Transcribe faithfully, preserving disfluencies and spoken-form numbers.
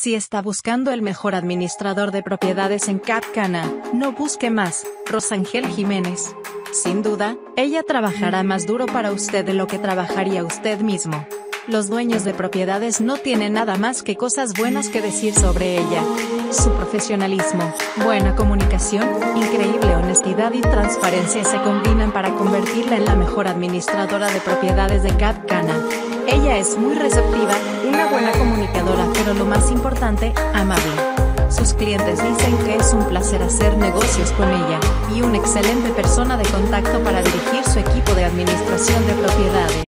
Si está buscando el mejor administrador de propiedades en Cap Cana, no busque más, Rosangel Jiménez. Sin duda, ella trabajará más duro para usted de lo que trabajaría usted mismo. Los dueños de propiedades no tienen nada más que cosas buenas que decir sobre ella. Su profesionalismo, buena comunicación, increíble honestidad y transparencia se combinan para convertirla en la mejor administradora de propiedades de Cap Cana. Ella es muy receptiva, una buena comunicadora, pero lo más importante, amable. Sus clientes dicen que es un placer hacer negocios con ella, y una excelente persona de contacto para dirigir su equipo de administración de propiedades.